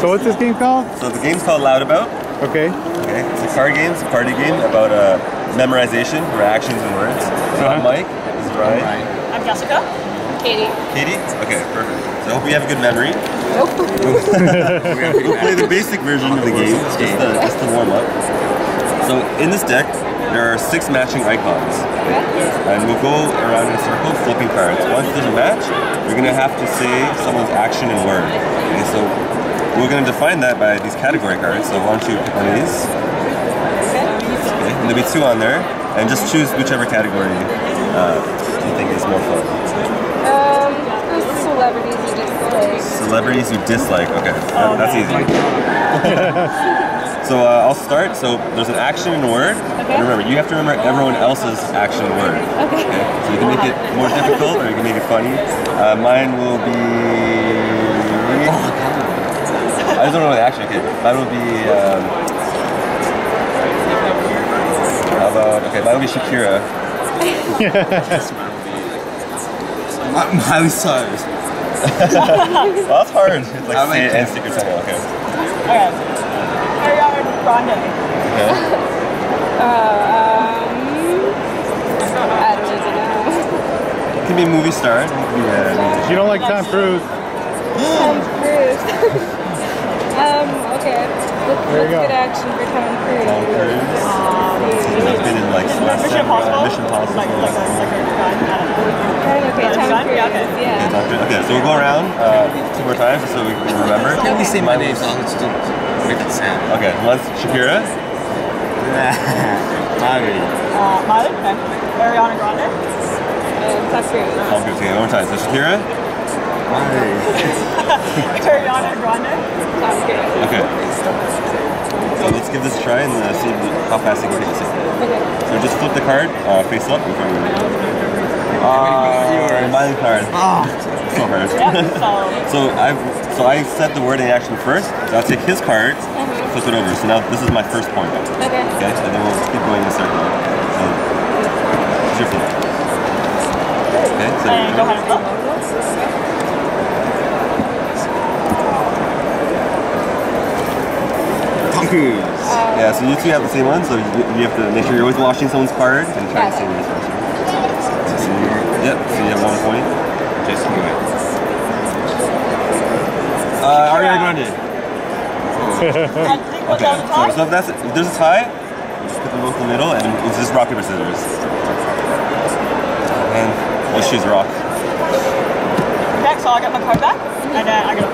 So what's this game called? So the game's called Loud About. Okay. Okay. It's a card game, it's a party game about memorization, or actions and words. So I'm Mike. This is Ryan. I'm Jessica. Katie. Katie? Okay, perfect. So I hope you have a good memory. Nope. We'll play the basic version of the game, just to warm up. So in this deck, there are 6 matching icons, and we'll go around in a circle flipping cards. Once there's a match, you're going to have to say someone's action and word. Okay, so we're going to define that by these category cards, so why don't you pick one of these. Okay, and there'll be 2 on there, and just choose whichever category you think is more fun. Celebrities you dislike. Celebrities you dislike, okay, that's easy. So I'll start. So there's an action and a word. Okay. And remember, you have to remember everyone else's action and word. Okay. So you can make it more difficult, or you can make it funny. Mine will be... I don't know the action. Okay. Mine will be... How about... Okay, mine will be Shakira. Miley Cyrus. Well, that's hard. It's like say it and secret something. Okay. Alright. Rhonda. Okay. I don't even know. It can be a movie star. Yeah. You don't like Tom Cruise. Tom Cruise. Okay. Let's get action for Tom Cruise. Tom Cruise. He's been in like Mission Impossible. Mission Impossible. Okay, Tom Cruise. Yeah. Okay, so we'll go around 2 more times so we can remember. Can we say my name? Okay, let's Shakira. Miley. Miley. Okay. Ariana Grande. Tom Cruise. Tom Cruise. Okay, one more time. So Shakira. Miley. Ariana Grande. Tom Cruise. Okay. So let's give this a try and see how fast it can take. Okay. So just flip the card face up in front of you. Miley card. Oh. So hard. So I set the word in action first. So I'll take his card, flip it over. So now this is my first point. Okay. Okay. And then we'll keep going in a circle. So it's your flip. Okay. So go ahead and flip. Tom Cruise. Yeah. So you 2 have the same one. So you have to make sure you're always watching someone's card and try to see where it's from. Yep. So you have 1 point. Just do it. Ariana Grande. Okay, so if that's if there's a tie, just put them both in the middle, and it's just rock, paper, scissors. And let's choose rock. Okay, so I got my card back, and then I got a...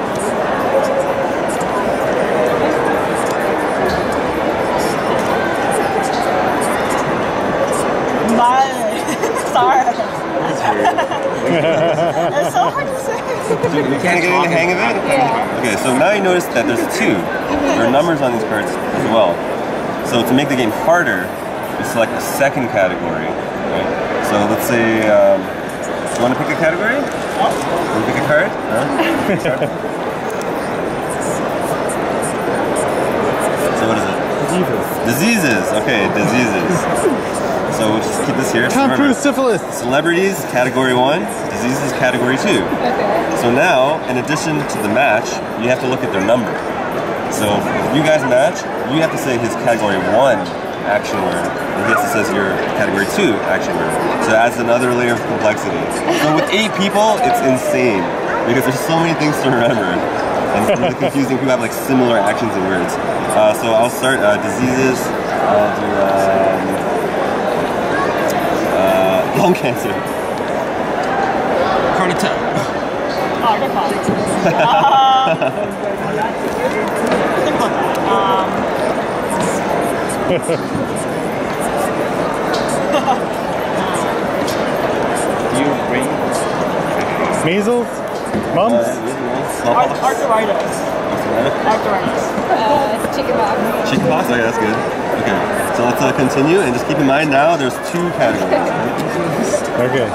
It's so hard to say. You can't get in the hang of it? Yeah. Okay, so now you notice that there's 2. There are numbers on these cards as well. So to make the game harder, you select a second category. Right? So let's say, you want to pick a category? Oh. You want to pick a card? So what is it? Diseases. Diseases. Okay, diseases. So we'll just keep this here. Tom Cruise, syphilis. Celebrities, category 1. Diseases, category 2. Okay. So now, in addition to the match, you have to look at their number. So if you guys match, you have to say his category 1 action word, and he has to say your category 2 action word. So it adds another layer of complexity. So with 8 people, it's insane because there's so many things to remember, and it's really confusing. People have like similar actions and words. So I'll start diseases. I'll do. Lung cancer. Heart attack. Measles? Mumps? Arthritis. Arthritis. Chickenpox. Chickenpox? Okay, that's good. Okay, so let's continue, and just keep in mind now there's 2 categories. Okay.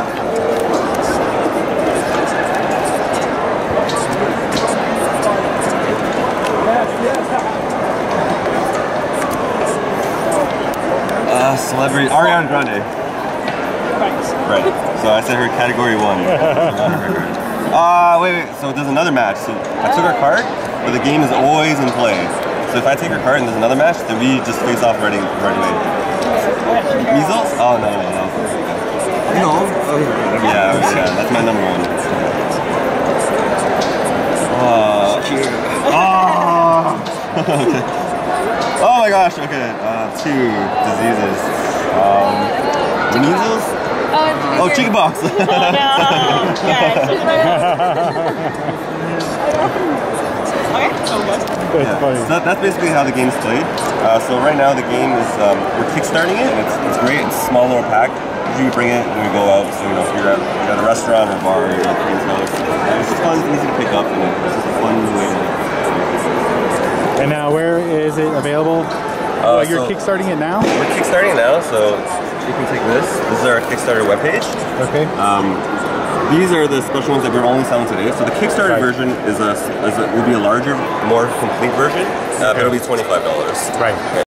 Celebrity, Ariana Grande. Right, so I said her category 1. Wait, so there's another match. So I took her card, but the game is always in play. So if I take her card and there's another match, then we just face off right away. Measles? Oh, no. No? Yeah, that's my number one. Okay. Oh my gosh, okay. Two diseases. Measles? Oh, chickenpox. Oh, no. So that's basically how the game's played. So right now the game is, we're kickstarting it. It's great, it's a small little pack. Usually we bring it and we go out, so you know, if you're at a restaurant or a bar, you know, it's just fun, easy to pick up, and it's just a fun way to. And now, where is it available? You're kickstarting it now? We're kickstarting it now, so you can take this. This is our Kickstarter webpage. Okay. These are the special ones that we're only selling today. So the Kickstarter version is will be a larger, more complete version. But it'll be $25. Right. Okay.